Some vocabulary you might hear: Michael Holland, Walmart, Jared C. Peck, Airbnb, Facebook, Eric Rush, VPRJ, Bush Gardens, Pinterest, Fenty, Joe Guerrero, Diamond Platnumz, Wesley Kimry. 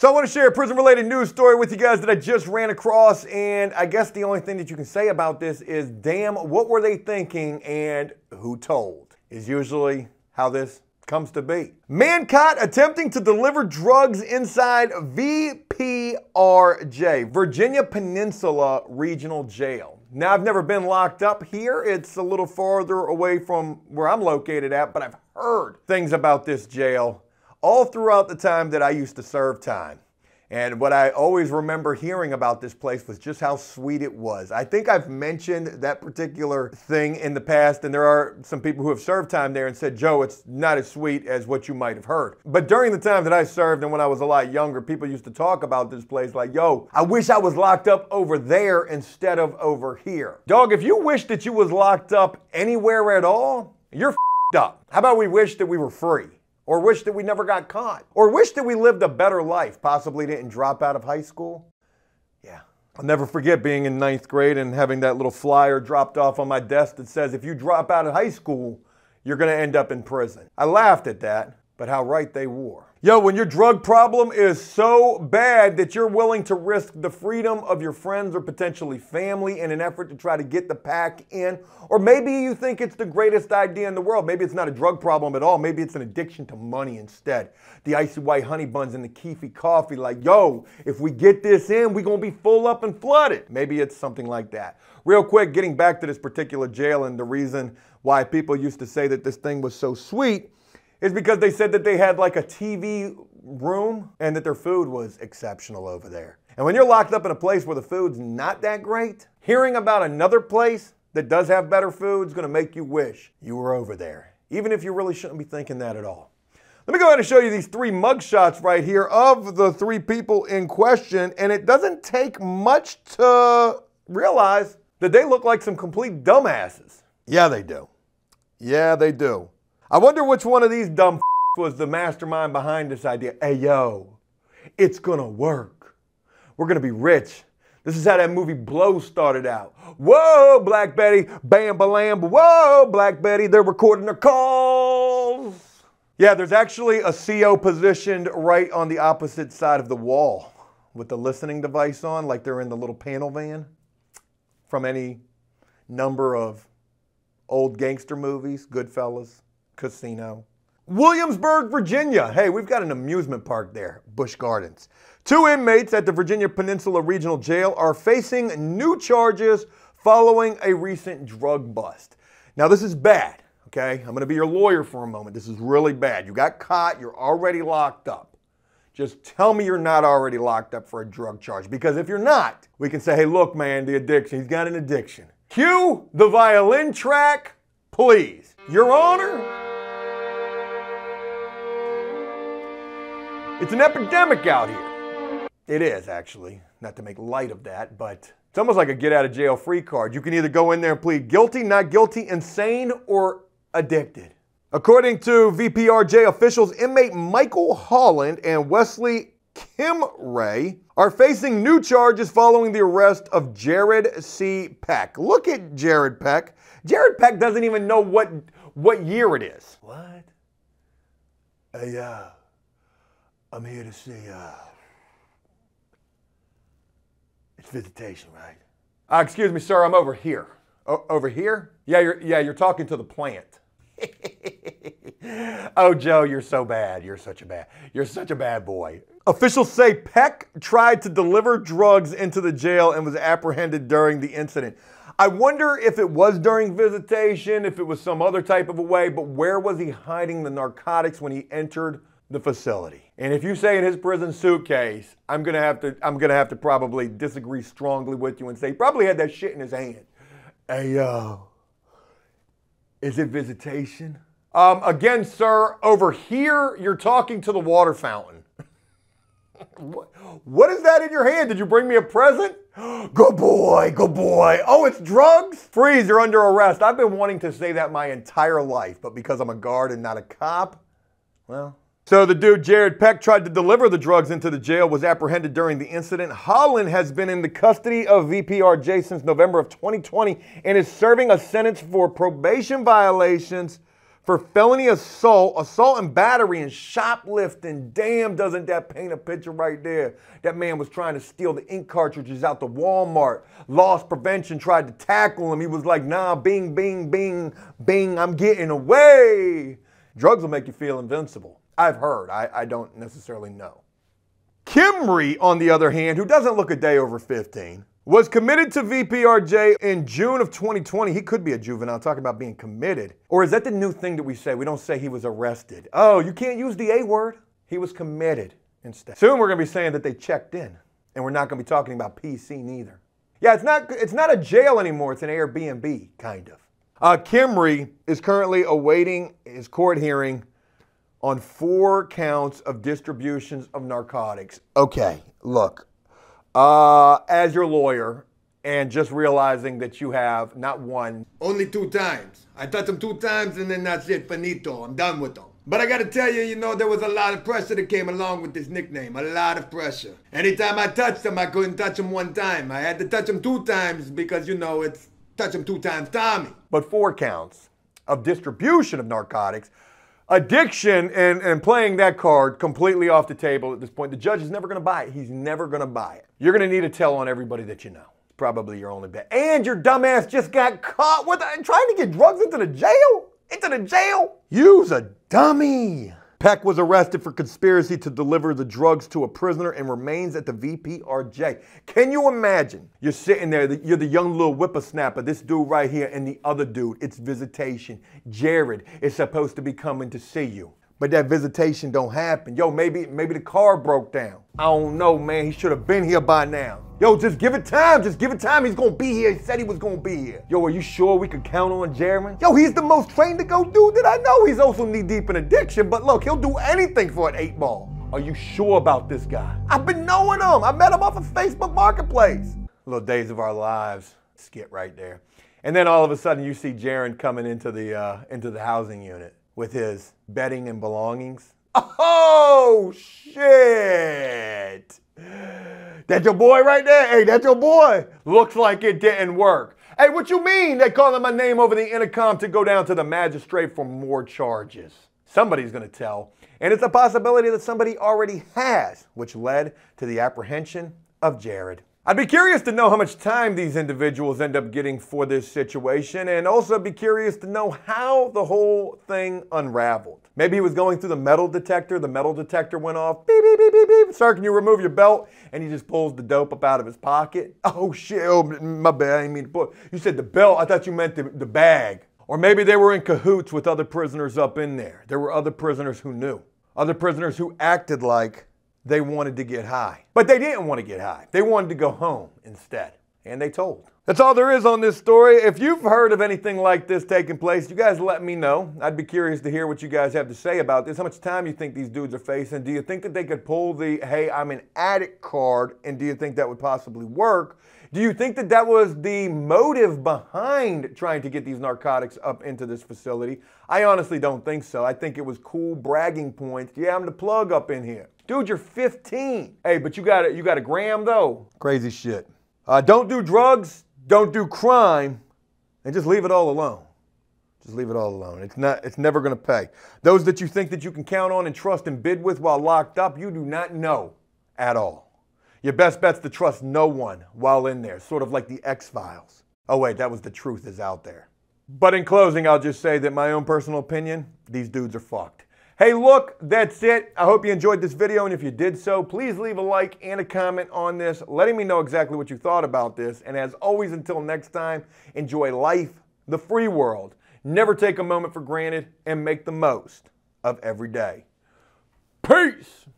So I want to share a prison-related news story with you guys that I just ran across, and I guess the only thing that you can say about this is, damn, what were they thinking and who told, is usually how this comes to be. Man caught attempting to deliver drugs inside VPRJ, Virginia Peninsula Regional Jail. Now, I've never been locked up here. It's a little farther away from where I'm located at, but I've heard things about this jail all throughout the time that I used to serve time. And what I always remember hearing about this place was just how sweet it was. I think I've mentioned that particular thing in the past, and there are some people who have served time there and said, Joe, it's not as sweet as what you might have heard. But during the time that I served and when I was a lot younger, people used to talk about this place like, yo, I wish I was locked up over there instead of over here. Dog, if you wish that you was locked up anywhere at all, you're f***ed up. How about we wish that we were free? Or wish that we never got caught, or wish that we lived a better life, possibly didn't drop out of high school. Yeah. I'll never forget being in 9th grade and having that little flyer dropped off on my desk that says, if you drop out of high school, you're gonna end up in prison. I laughed at that, but how right they were. Yo, when your drug problem is so bad that you're willing to risk the freedom of your friends or potentially family in an effort to try to get the pack in, or maybe you think it's the greatest idea in the world. Maybe it's not a drug problem at all. Maybe it's an addiction to money instead. The icy white honey buns and the Keefy coffee, like, yo, if we get this in, we're gonna be full up and flooded. Maybe it's something like that. Real quick, getting back to this particular jail and the reason why people used to say that this thing was so sweet is because they said that they had like a TV room and that their food was exceptional over there. And when you're locked up in a place where the food's not that great, hearing about another place that does have better food is gonna make you wish you were over there, even if you really shouldn't be thinking that at all. Let me go ahead and show you these three mugshots right here of the three people in question, and it doesn't take much to realize that they look like some complete dumbasses. Yeah, they do. Yeah, they do. I wonder which one of these dumb f***s was the mastermind behind this idea. Hey, yo, it's gonna work. We're gonna be rich. This is how that movie Blow started out. Whoa, Black Betty, bam, ba-lam, whoa, Black Betty, they're recording their calls. Yeah, there's actually a CO positioned right on the opposite side of the wall with the listening device on, like they're in the little panel van from any number of old gangster movies, Goodfellas, Casino. Williamsburg, Virginia. Hey, we've got an amusement park there, Bush Gardens. Two inmates at the Virginia Peninsula Regional Jail are facing new charges following a recent drug bust. Now, this is bad, okay? I'm gonna be your lawyer for a moment. This is really bad. You got caught, you're already locked up. Just tell me you're not already locked up for a drug charge, because if you're not, we can say, hey, look, man, the addiction, he's got an addiction. Cue the violin track, please. Your Honor, it's an epidemic out here. It is, actually. Not to make light of that, but it's almost like a get out of jail free card. You can either go in there and plead guilty, not guilty, insane, or addicted. According to VPRJ officials, inmate Michael Holland and Wesley Kimry are facing new charges following the arrest of Jared C. Peck. Look at Jared Peck. Jared Peck doesn't even know what year it is. What? Yeah. I'm here to see, it's visitation, right? Excuse me, sir, I'm over here. Over here? Yeah, you're talking to the plant. Oh, Joe, you're so bad. You're such a bad boy. Officials say Peck tried to deliver drugs into the jail and was apprehended during the incident. I wonder if it was during visitation, if it was some other type of a way, but where was he hiding the narcotics when he entered the facility? And if you say in his prison suitcase, I'm gonna have to probably disagree strongly with you and say he probably had that shit in his hand. Hey, yo, is it visitation? Again, sir, over here you're talking to the water fountain. What is that in your hand? Did you bring me a present? Good boy, good boy. Oh, it's drugs? Freeze, you're under arrest. I've been wanting to say that my entire life, but because I'm a guard and not a cop, well. So the dude, Jared Peck, tried to deliver the drugs into the jail, was apprehended during the incident. Holland has been in the custody of VPRJ since November of 2020 and is serving a sentence for probation violations for felony assault, assault and battery, and shoplifting. Damn, doesn't that paint a picture right there? That man was trying to steal the ink cartridges out the Walmart. Loss Prevention tried to tackle him. He was like, nah, bing, bing, bing, bing, I'm getting away. Drugs will make you feel invincible. I've heard. I don't necessarily know. Kimry, on the other hand, who doesn't look a day over 15, was committed to VPRJ in June of 2020. He could be a juvenile, talking about being committed. Or is that the new thing that we say? We don't say he was arrested. Oh, you can't use the A word. He was committed instead. Soon we're gonna be saying that they checked in, and we're not gonna be talking about PC neither. Yeah, it's not a jail anymore, it's an Airbnb, kind of. Kimry is currently awaiting his court hearing on 4 counts of distributions of narcotics. Okay, look, as your lawyer, and just realizing that you have not 1. Only 2 times. I touched him 2 times and then that's it, finito, I'm done with him. But I gotta tell you, you know, there was a lot of pressure that came along with this nickname, a lot of pressure. Anytime I touched him, I couldn't touch him 1 time. I had to touch him 2 times because, you know, it's touch him 2 times, Tommy. But 4 counts of distribution of narcotics. Addiction and playing that card completely off the table at this point. The judge is never going to buy it. He's never going to buy it. You're going to need to tell on everybody that you know. Probably your only bet. And your dumbass just got caught with trying to get drugs into the jail. Into the jail. You's a dummy. Peck was arrested for conspiracy to deliver the drugs to a prisoner and remains at the VPRJ. Can you imagine? You're sitting there, you're the young little whippersnapper, this dude right here and the other dude. It's visitation. Jared is supposed to be coming to see you. But that visitation don't happen. Yo, maybe the car broke down. I don't know, man. He should have been here by now. Yo, just give it time. Just give it time. He's going to be here. He said he was going to be here. Yo, are you sure we can count on Jared? Yo, he's the most trained to go dude that I know. He's also knee-deep in addiction, but look, he'll do anything for an 8-ball. Are you sure about this guy? I've been knowing him. I met him off of Facebook Marketplace. Little Days of Our Lives skit right there. And then all of a sudden you see Jared coming into the housing unit with his bedding and belongings. Oh, shit. That your boy right there? Hey, that's your boy. Looks like it didn't work. Hey, what you mean? They calling my name over the intercom to go down to the magistrate for more charges. Somebody's gonna tell. And it's a possibility that somebody already has, which led to the apprehension of Jared. I'd be curious to know how much time these individuals end up getting for this situation, and also be curious to know how the whole thing unraveled. Maybe he was going through the metal detector went off, beep, beep, beep, beep, beep, sir, can you remove your belt? And he just pulls the dope up out of his pocket. Oh shit, oh, my bad, I didn't mean to pull. You said the belt, I thought you meant the bag. Or maybe they were in cahoots with other prisoners up in there. There were other prisoners who knew, other prisoners who acted like they wanted to get high, but they didn't want to get high. They wanted to go home instead, and they told. That's all there is on this story. If you've heard of anything like this taking place, you guys let me know. I'd be curious to hear what you guys have to say about this. How much time you think these dudes are facing? Do you think that they could pull the, hey, I'm an addict card, and do you think that would possibly work? Do you think that that was the motive behind trying to get these narcotics up into this facility? I honestly don't think so. I think it was cool bragging points. Yeah, I'm the plug up in here. Dude, you're 15. Hey, but you got a gram though. Crazy shit. Don't do drugs, don't do crime, and just leave it all alone. Just leave it all alone. It's never gonna pay. Those that you think that you can count on and trust and bid with while locked up, you do not know at all. Your best bet's to trust no one while in there, sort of like the X-Files. Oh wait, that was The Truth Is Out There. But in closing, I'll just say that my own personal opinion, these dudes are fucked. Hey, look, that's it. I hope you enjoyed this video, and if you did so, please leave a like and a comment on this, letting me know exactly what you thought about this. And as always, until next time, enjoy life, the free world. Never take a moment for granted, and make the most of every day. Peace!